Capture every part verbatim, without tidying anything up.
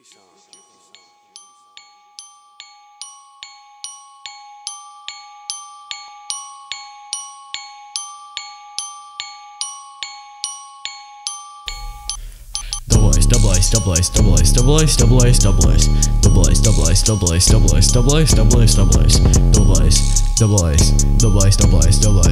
Goofy song. Double ice, double ice, double ice, double ice, double ice, double ice, double ice, double ice, double ice, double ice, double ice, double ice, double ice, double ice, double ice,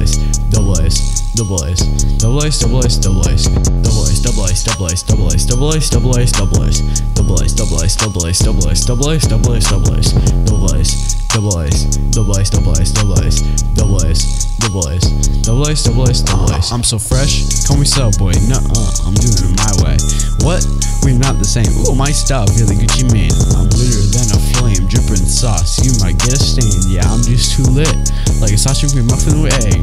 double ice, double ice, double ice, double ice, double ice. Double ice, double ice, double ice, double ice, double ice, double ice, double ice, double ice, double ice, double ice, double ice, double ice, double ice, double ice, double ice, double ice, double ice, double ice, double ice, double ice, double ice, double ice, double ice, double ice, double ice, double ice, double ice, double ice. I'm so fresh, call me Sub Boy. No, I'm doing it my way. What? We're not the same. Ooh, my style, feel the Gucci Mane. I'm litter than a flame, dripping sauce. You might get a stain. Yeah, I'm just too lit, like a sausage cream muffin with egg.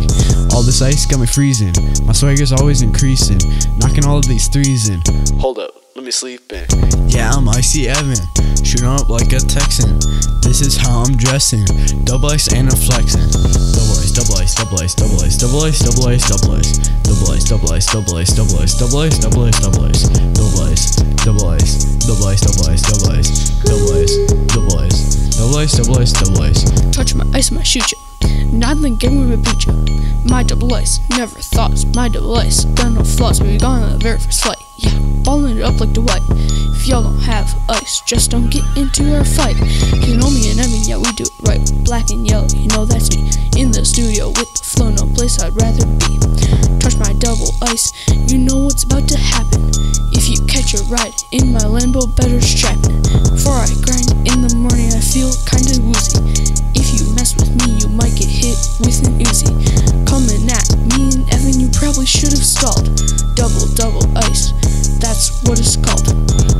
All this ice got me freezing. My swagger's always increasing. Knocking all of these threes in. Hold up, let me sleep in. Yeah, I'm Icey Evan. Shooting up like a Texan. This is how I'm dressing. Double ice and I'm flexing. Double ice, double ice, double ice, double ice, double ice, double ice, double ice, double ice, double ice, double ice, double ice, double ice, double ice, double ice, double ice, double ice, double ice, double ice, double ice, double ice, double ice, double ice, double ice, double ice. Touch my ice, my shoot you. Nothing give me a beat you. My double ice, never thoughts, my double ice, done no flaws, we gone on the very first flight. Yeah, balling it up like the white. If y'all don't have ice, just don't get into our fight. You know me and Evan, yeah, we do it right. Black and yellow, you know that's me. In the studio with the flow, no place I'd rather be. Touch my double ice, you know what's about to happen. If you catch a ride in my Lambo, better strap it. Before I grind in the morning, I feel kinda woozy. If you mess with me, you might get hit with an Uzi. Coming at me and Evan, you probably should have stalled. Double, double ice, that's what it's called.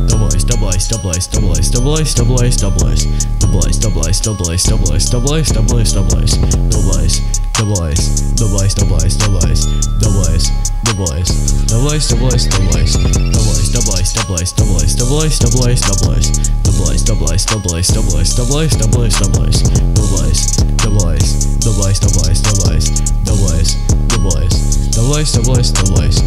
Double ice, double ice, double ice, double ice, double ice, double ice, double ice, double ice, double ice, double ice, double ice, double ice, double ice, double ice, double ice, double ice, double ice, double ice, double ice, double ice, double ice, double ice, double ice, double ice, double ice, double ice, double ice, double ice, double ice, double ice, double ice, double ice, double ice, double ice, double ice, double ice, double ice, double ice, double ice, double ice, double ice, double ice, double ice, double ice, double ice, double ice, double ice, double ice, double ice.